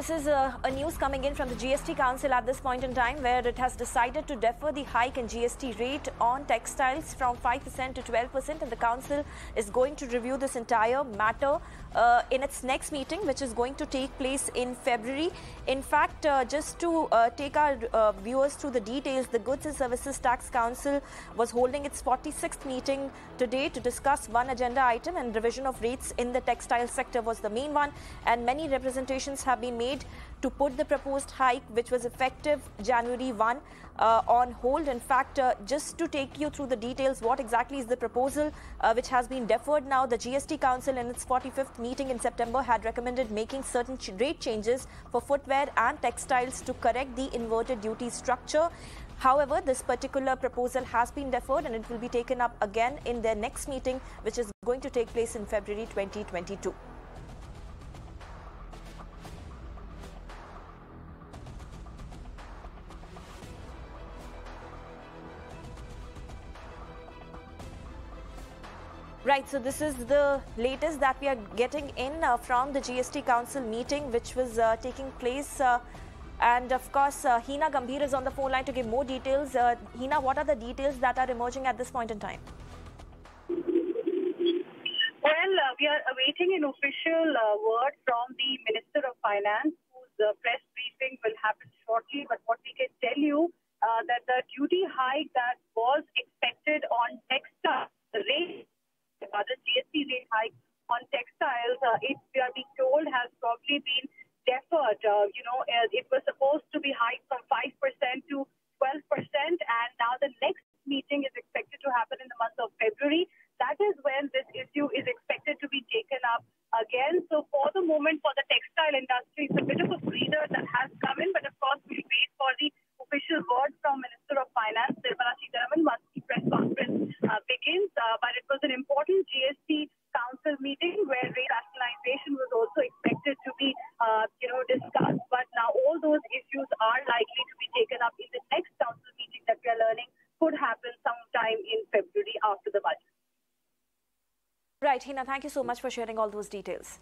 This is a news coming in from the GST Council at this point in time, where it has decided to defer the hike in GST rate on textiles from 5% to 12%, and the council is going to review this entire matter in its next meeting, which is going to take place in February. In fact, just to take our viewers through the details, the Goods and Services Tax Council was holding its 46th meeting today to discuss one agenda item, and revision of rates in the textile sector was the main one, and many representations have been made to put the proposed hike, which was effective January 1, on hold. In fact, just to take you through the details, what exactly is the proposal which has been deferred now? The GST Council in its 45th meeting in September had recommended making certain rate changes for footwear and textiles to correct the inverted duty structure. However, this particular proposal has been deferred, and it will be taken up again in their next meeting, which is going to take place in February 2022. Right, so this is the latest that we are getting in from the GST Council meeting, which was taking place. And of course, Hina Gambhir is on the phone line to give more details. Hina, what are the details that are emerging at this point in time? Well, we are awaiting an official word from the Minister of Finance, whose press briefing will happen shortly. But what we can tell you that the duty hike that was expected on textile rate, the GST rate hike on textiles, it, we are being told, has probably been deferred. It was supposed to be hiked from 5% to 12%, and now the next meeting is expected to happen in the month of February. That is when this issue is expected to be taken up again. So for the moment, for the textile industry, it's a bit of a breather that has come in, but of course we'll wait for the official word from Minister of Finance, Nirmala Sitharaman, once the press conference begins. But it was an important GST Council meeting where rate rationalization was also expected to be, discussed. But now all those issues are likely to be taken up in the next council meeting that we are learning could happen sometime in February after the budget. Right, Hina, thank you so much for sharing all those details.